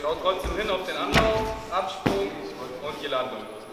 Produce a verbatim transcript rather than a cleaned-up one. Schaut trotzdem hin auf den Anlauf, Absprung und die Landung.